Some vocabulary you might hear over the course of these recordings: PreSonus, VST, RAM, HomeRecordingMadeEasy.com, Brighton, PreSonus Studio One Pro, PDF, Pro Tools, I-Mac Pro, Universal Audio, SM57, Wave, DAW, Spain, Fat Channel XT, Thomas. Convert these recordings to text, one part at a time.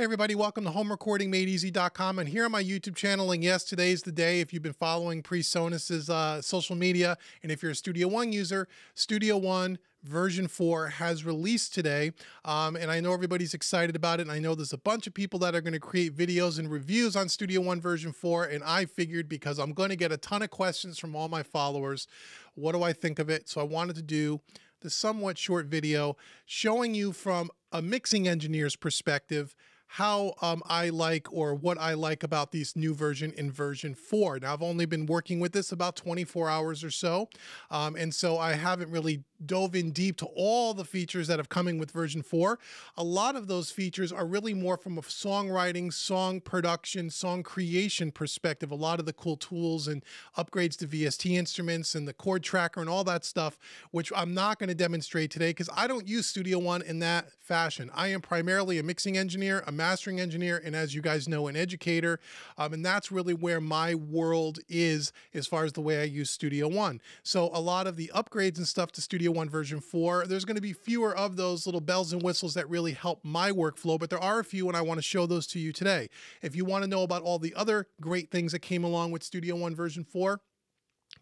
Hey everybody, welcome to HomeRecordingMadeEasy.com, and here on my YouTube channel, and yes, today's the day. If you've been following PreSonus's social media, and if you're a Studio One user, Studio One version 4 has released today, and I know everybody's excited about it, and I know there's a bunch of people that are going to create videos and reviews on Studio One version 4, and I figured, because I'm going to get a ton of questions from all my followers, what do I think of it? So I wanted to do this somewhat short video showing you from a mixing engineer's perspective how I like, or what I like about this new version in version 4. Now, I've only been working with this about 24 hours or so, and so I haven't really dove in deep to all the features that have come in with version 4. A lot of those features are really more from a songwriting, song production, song creation perspective. A lot of the cool tools and upgrades to VST instruments and the chord tracker and all that stuff, which I'm not going to demonstrate today because I don't use Studio One in that fashion. I am primarily a mixing engineer, a mastering engineer, and as you guys know, an educator, and that's really where my world is as far as the way I use Studio One. So a lot of the upgrades and stuff to Studio One version 4, there's going to be fewer of those little bells and whistles that really help my workflow, but there are a few, and I want to show those to you today. If you want to know about all the other great things that came along with Studio One version 4,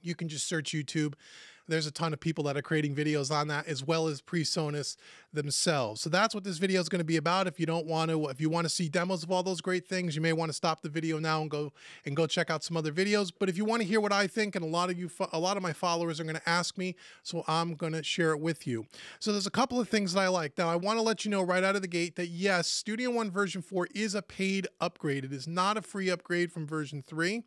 you can just search YouTube. There's a ton of people that are creating videos on that, as well as PreSonus themselves. So that's what this video is going to be about. If you want to see demos of all those great things, you may want to stop the video now and go check out some other videos. But if you want to hear what I think, and a lot of my followers are going to ask me, so I'm going to share it with you. So there's a couple of things that I like. Now, I want to let you know right out of the gate that yes, Studio One version 4 is a paid upgrade. It is not a free upgrade from version 3.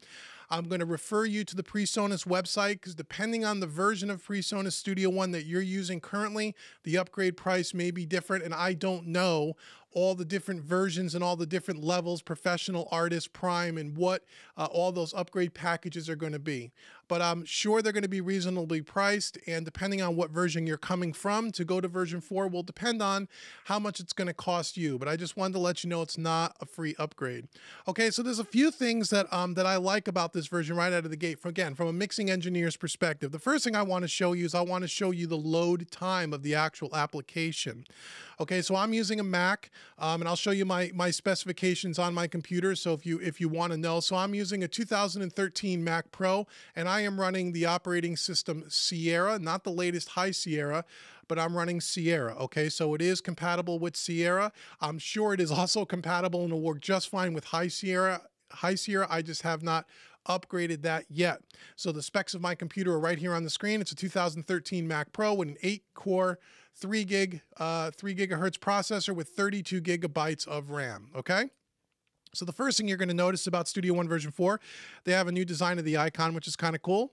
I'm going to refer you to the PreSonus website, because depending on the version of PreSonus Studio One that you're using currently, the upgrade price may be different, and I don't know all the different versions and all the different levels, professional, artist, prime, and what all those upgrade packages are going to be. But I'm sure they're going to be reasonably priced, and depending on what version you're coming from, to go to version 4 will depend on how much it's going to cost you. But I just wanted to let you know it's not a free upgrade. Okay, so there's a few things that I like about this version right out of the gate, from a mixing engineer's perspective. The first thing I want to show you is I want to show you the load time of the actual application. Okay, so I'm using a Mac. And I'll show you my specifications on my computer, so if you want to know. So I'm using a 2013 Mac Pro, and I am running the operating system Sierra, not the latest High Sierra, but I'm running Sierra, okay? So it is compatible with Sierra. I'm sure it is also compatible and will work just fine with High Sierra. I just have not upgraded that yet. So the specs of my computer are right here on the screen. It's a 2013 Mac Pro with an 8-core 3 gigahertz processor with 32 gigabytes of RAM, okay? So the first thing you're going to notice about Studio One version 4, they have a new design of the icon, which is kind of cool.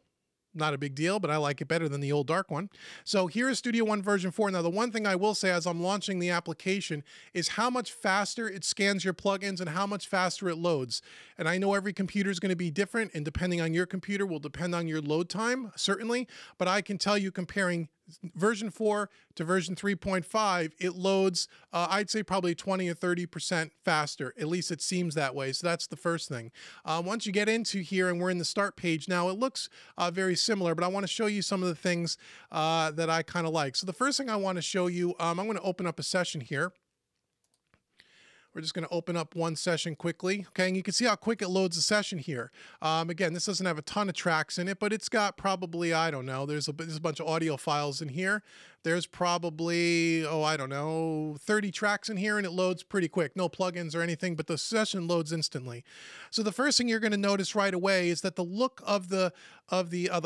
Not a big deal, but I like it better than the old dark one. So here is Studio One version 4. Now, the one thing I will say as I'm launching the application is how much faster it scans your plugins and how much faster it loads. And I know every computer is going to be different, and depending on your computer will depend on your load time, certainly. But I can tell you, comparing version 4 to version 3.5, it loads, I'd say, probably 20 or 30% faster. At least it seems that way. So that's the first thing. Once you get into here, and we're in the start page now, it looks very similar, but I want to show you some of the things that I kind of like. So the first thing I want to show you, I'm going to open up a session here. We're just going to open up one session quickly, okay? And you can see how quick it loads the session here. Again, this doesn't have a ton of tracks in it, but it's got probably, I don't know, there's a bunch of audio files in here. There's probably, oh, I don't know, 30 tracks in here, and it loads pretty quick. No plugins or anything, but the session loads instantly. So the first thing you're going to notice right away is that the look of the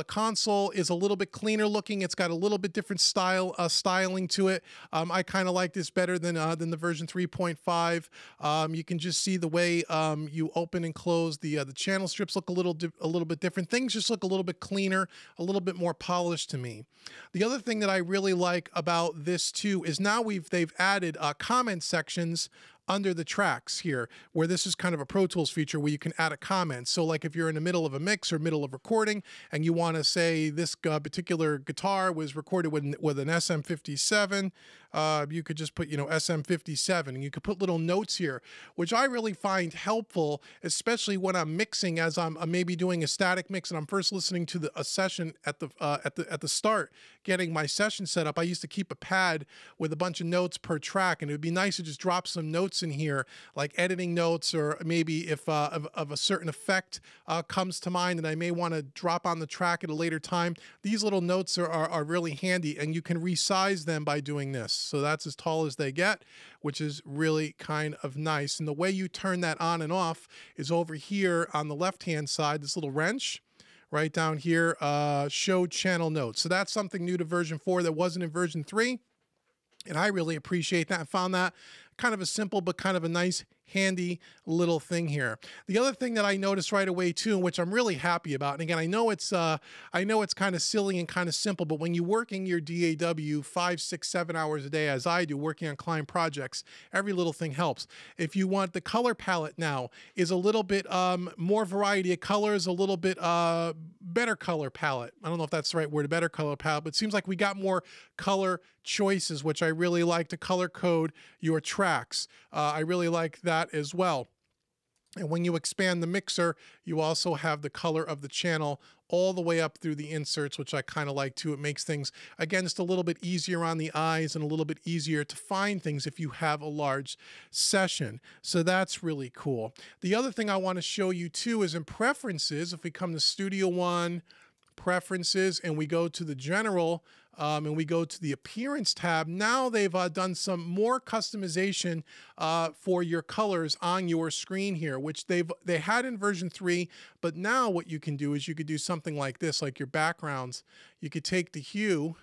console is a little bit cleaner looking. It's got a little bit different style styling to it. I kind of like this better than the version 3.5. You can just see the way you open and close the channel strips look a little bit different. Things just look a little bit cleaner, a little bit more polished to me. The other thing that I really like about this too is now they've added comment sections under the tracks here, where this is kind of a Pro Tools feature where you can add a comment. So like if you're in the middle of a mix or middle of recording, and you want to say this particular guitar was recorded with an SM57 You could just put, you know, SM57, and you could put little notes here, which I really find helpful, especially when I'm mixing, as I'm maybe doing a static mix and I'm first listening to a session at the start, getting my session set up. I used to keep a pad with a bunch of notes per track, and it would be nice to just drop some notes in here, like editing notes, or maybe if of a certain effect comes to mind and I may want to drop on the track at a later time. These little notes are really handy, and you can resize them by doing this. So that's as tall as they get, which is really kind of nice. And the way you turn that on and off is over here on the left-hand side, this little wrench right down here, show channel notes. So that's something new to version 4 that wasn't in version 3. And I really appreciate that. I found that kind of a simple but kind of a nice handy little thing here. The other thing that I noticed right away too, which I'm really happy about, and again, I know it's kind of silly and kind of simple, but when you're working your DAW 5, 6, 7 hours a day, as I do, working on client projects, every little thing helps. If you want, the color palette now is a little bit more variety of colors, a little bit better color palette. I don't know if that's the right word, a better color palette, but it seems like we got more color choices, which I really like, to color code your tracks. I really like that as well. And when you expand the mixer, you also have the color of the channel all the way up through the inserts, which I kind of like too. It makes things, again, just a little bit easier on the eyes and a little bit easier to find things if you have a large session. So that's really cool. The other thing I want to show you too is in preferences, if we come to Studio One, preferences, and we go to the general, and we go to the appearance tab, now they've done some more customization for your colors on your screen here, which they had in version 3, but now what you can do is you could do something like this, like your backgrounds. You could take the hue,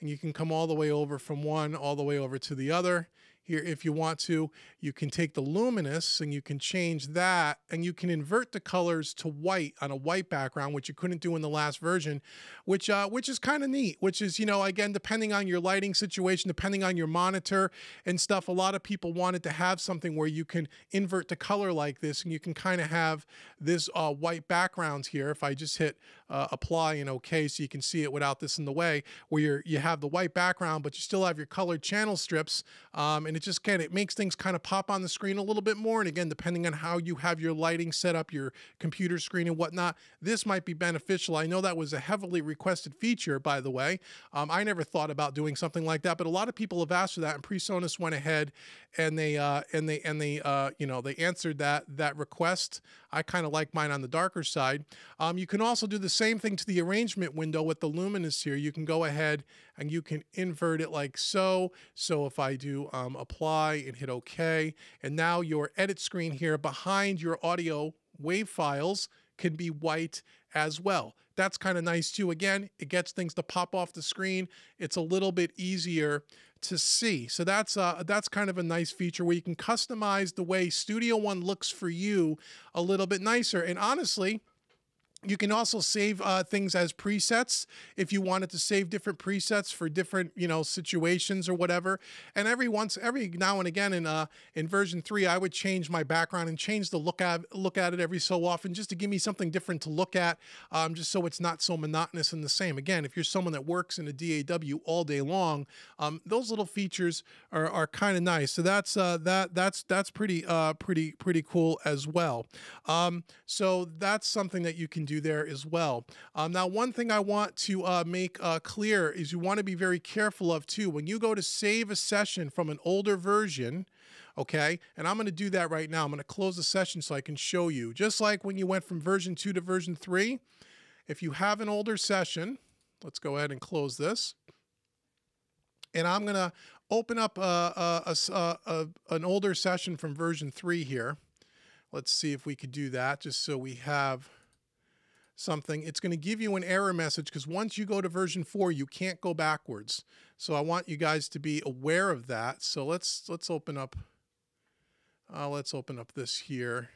and you can come all the way over from one all the way over to the other. Here, if you want to, you can take the luminous and you can change that, and you can invert the colors to white on a white background, which you couldn't do in the last version, which is kind of neat, which is, you know, again, depending on your lighting situation, depending on your monitor and stuff, a lot of people wanted to have something where you can invert the color like this, and you can kind of have this white background here. If I just hit apply and okay, so you can see it without this in the way, where you have the white background, but you still have your colored channel strips, and it just it makes things kind of pop on the screen a little bit more. And again, depending on how you have your lighting set up, your computer screen and whatnot, this might be beneficial. I know that was a heavily requested feature, by the way. I never thought about doing something like that, but a lot of people have asked for that, and PreSonus went ahead and they you know, they answered that request. I kind of like mine on the darker side. You can also do the same thing to the arrangement window with the luminous here. You can go ahead and you can invert it like so. So if I do apply and hit OK, and now your edit screen here behind your audio wave files can be white as well. That's kind of nice too. Again, it gets things to pop off the screen. It's a little bit easier to see. So that's kind of a nice feature where you can customize the way Studio One looks for you a little bit nicer. And honestly, you can also save things as presets if you wanted to save different presets for different, you know, situations or whatever. And every now and again in version 3, I would change my background and change the look at it every so often, just to give me something different to look at, just so it's not so monotonous and the same. Again, if you're someone that works in a DAW all day long, those little features are kind of nice. So that's pretty cool as well. So that's something that you can do there as well. Now, one thing I want to make clear is you want to be very careful of too. When you go to save a session from an older version, okay, and I'm going to do that right now. I'm going to close the session so I can show you. Just like when you went from version 2 to version 3, if you have an older session, let's go ahead and close this. And I'm going to open up an older session from version 3 here. Let's see if we could do that, just so we have something. It's going to give you an error message because once you go to version 4, you can't go backwards. So I want you guys to be aware of that. So let's open up this here.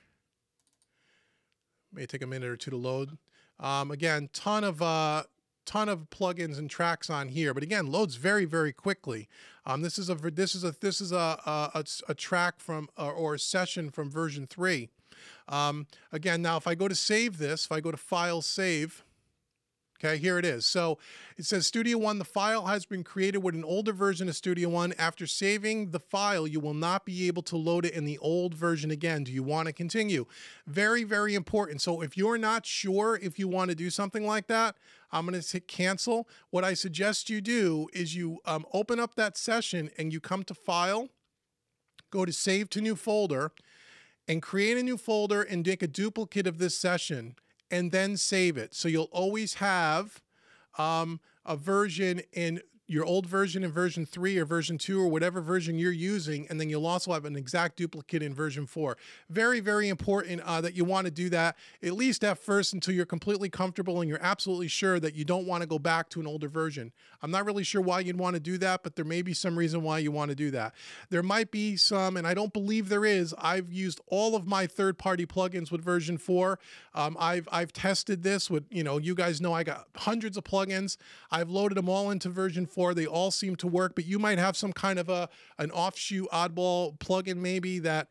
May take a minute or two to load. Again, ton of plugins and tracks on here, but again, loads very, very quickly. This is a track from or a session from version 3. Again, now if I go to save this, if I go to file, save, Okay, here it is. So it says Studio One, the file has been created with an older version of Studio One. After saving the file, you will not be able to load it in the old version again. Do you want to continue? Very, very important. So if you're not sure if you want to do something like that, I'm going to hit cancel. What I suggest you do is you open up that session and you come to File, go to Save to New Folder, and create a new folder and make a duplicate of this session, and then save it. So you'll always have a version in your old version in version 3 or version 2 or whatever version you're using, and then you'll also have an exact duplicate in version 4. Very, very important that you want to do that at least at first until you're completely comfortable and you're absolutely sure that you don't want to go back to an older version. I'm not really sure why you'd want to do that, but there may be some reason why you want to do that. There might be some, and I don't believe there is. I've used all of my third-party plugins with version 4. I've tested this with, you guys know I got hundreds of plugins. I've loaded them all into version 4. They all seem to work, but you might have some kind of an offshoot oddball plugin maybe that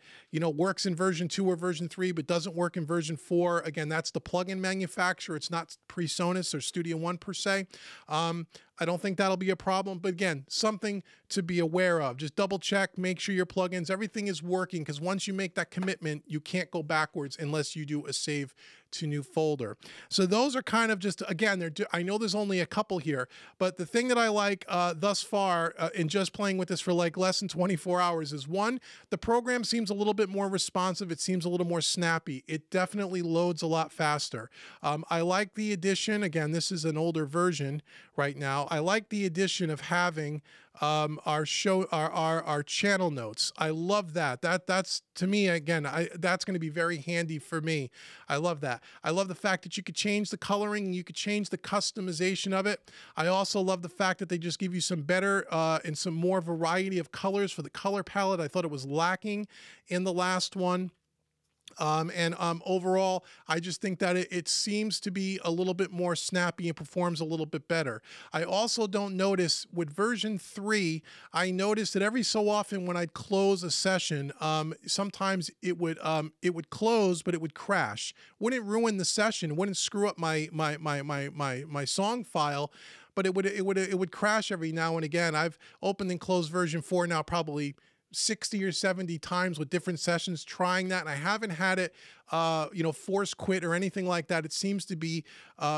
works in version 2 or version 3 but doesn't work in version 4. Again, that's the plugin manufacturer. It's not PreSonus or Studio One per se. I don't think that'll be a problem, but again, something to be aware of. Just double check, make sure your plugins, everything is working, because once you make that commitment, you can't go backwards unless you do a save to new folder. So those are kind of just, again, I know there's only a couple here, but the thing that I like thus far in just playing with this for like less than 24 hours is, one, the program seems a little bit more responsive. It seems a little more snappy. It definitely loads a lot faster. I like the addition. Again, this is an older version right now. I like the addition of having our channel notes. I love that. That's to me, again, that's going to be very handy for me. I love that. I love the fact that you could change the coloring and you could change the customization of it. I also love the fact that they just give you some better and some more variety of colors for the color palette. I thought it was lacking in the last one. Overall, I just think that it seems to be a little bit more snappy and performs a little bit better. I also don't notice with version 3, I noticed that every so often when I'd close a session, sometimes it would close, but it would crash. Wouldn't ruin the session, wouldn't screw up my song file, but it would crash every now and again. I've opened and closed version 4 now probably 60 or 70 times with different sessions trying that, and I haven't had it force quit or anything like that. It seems to be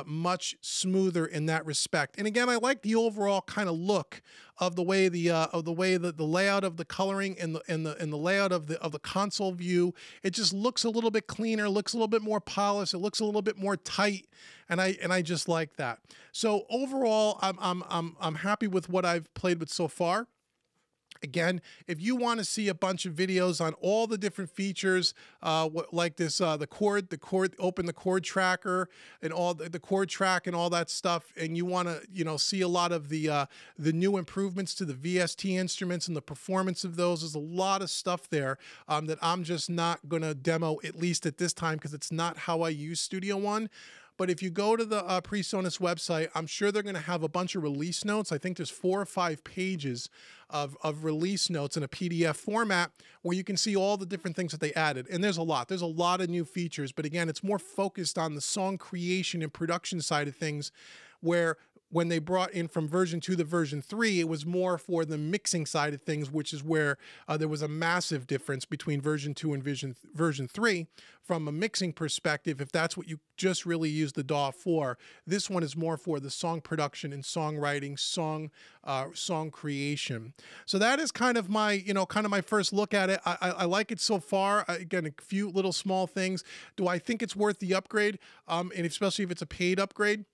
much smoother in that respect. And again, I like the overall kind of look of the way the layout of the coloring and the layout of the console view. It just looks a little bit cleaner, looks a little bit more polished, it looks a little bit more tight, and I just like that. So overall, I'm happy with what I've played with so far. Again, if you want to see a bunch of videos on all the different features, like this, open the chord tracker and all the chord track and all that stuff, and you want to, see a lot of the new improvements to the VST instruments and the performance of those, there's a lot of stuff there that I'm just not going to demo, at least at this time, because it's not how I use Studio One. But if you go to the PreSonus website, I'm sure they're going to have a bunch of release notes. I think there's 4 or 5 pages of release notes in a PDF format where you can see all the different things that they added. And there's a lot. There's a lot of new features. But again, it's more focused on the song creation and production side of things, where when they brought in from version 2 to version 3, it was more for the mixing side of things, which is where there was a massive difference between version 2 and version 3 from a mixing perspective, if that's what you just really use the DAW for. This one is more for the song production and songwriting, song creation. So that is kind of my, my first look at it. I like it so far. Again, a few little small things. Do I think it's worth the upgrade? And especially if it's a paid upgrade?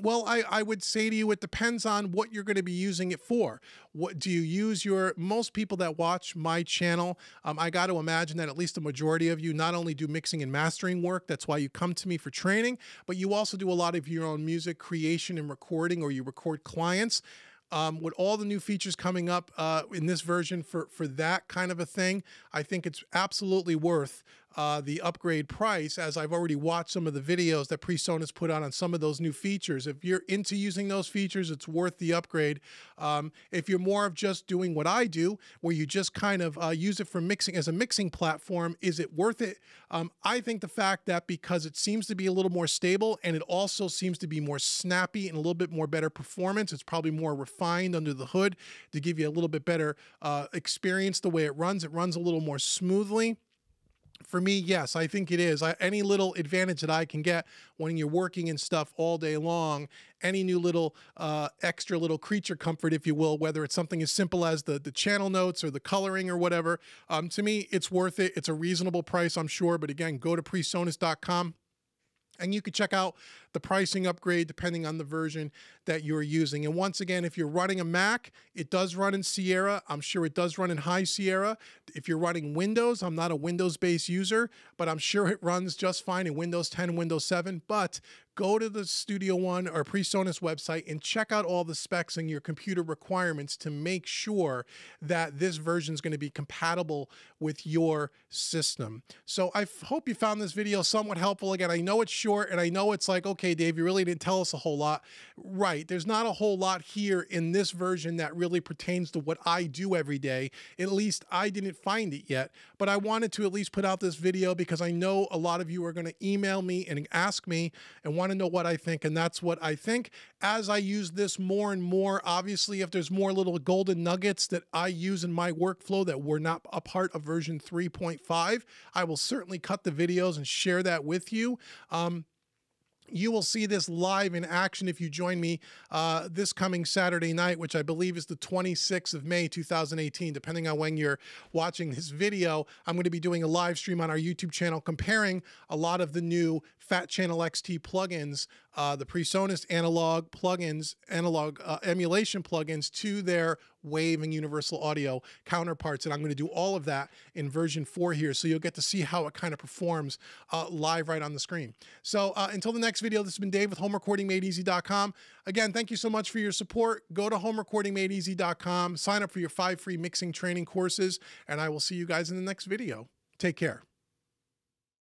Well, I would say to you, it depends on what you're going to be using it for. What do you use most people that watch my channel, I got to imagine that at least the majority of you not only do mixing and mastering work, that's why you come to me for training, but you also do a lot of your own music creation and recording, or you record clients. With all the new features coming up in this version for that kind of a thing, I think it's absolutely worth the upgrade price, as I've already watched some of the videos that PreSonus put on some of those new features. If you're into using those features, it's worth the upgrade. If you're more of just doing what I do, where you just kind of use it for mixing as a mixing platform, is it worth it? I think the fact that because it seems to be a little more stable and it also seems to be more snappy and a little bit more better performance, it's probably more refined under the hood to give you a little bit better experience the way it runs a little more smoothly. For me, yes, I think it is. Any little advantage that I can get when you're working and stuff all day long, any new little extra little creature comfort, if you will, whether it's something as simple as the channel notes or the coloring or whatever, to me, it's worth it. It's a reasonable price, I'm sure. But again, go to PreSonus.com. And you can check out the pricing upgrade depending on the version that you're using. And once again, if you're running a Mac, it does run in Sierra. I'm sure it does run in High Sierra. If you're running Windows, I'm not a Windows-based user, but I'm sure it runs just fine in Windows 10, Windows 7. But go to the Studio One or PreSonus website and check out all the specs and your computer requirements to make sure that this version is going to be compatible with your system. So I hope you found this video somewhat helpful. Again, I know it's short and I know it's like, okay, Dave, you really didn't tell us a whole lot. Right. There's not a whole lot here in this version that really pertains to what I do every day. At least I didn't find it yet, but I wanted to at least put out this video because I know a lot of you are going to email me and ask me and want to know what I think, and that's what I think. As I use this more and more, obviously, if there's more little golden nuggets that I use in my workflow that were not a part of version 3.5, I will certainly cut the videos and share that with you. You will see this live in action if you join me this coming Saturday night, which I believe is the 26th of May, 2018, depending on when you're watching this video. I'm going to be doing a live stream on our YouTube channel comparing a lot of the new Fat Channel XT plugins, the PreSonus analog plugins, emulation plugins to their Wave and Universal Audio counterparts, and I'm going to do all of that in version 4 here, so you'll get to see how it kind of performs live right on the screen. So until the next video, this has been Dave with HomeRecordingMadeEasy.com. Again, thank you so much for your support. Go to HomeRecordingMadeEasy.com, sign up for your 5 free mixing training courses, and I will see you guys in the next video. Take care.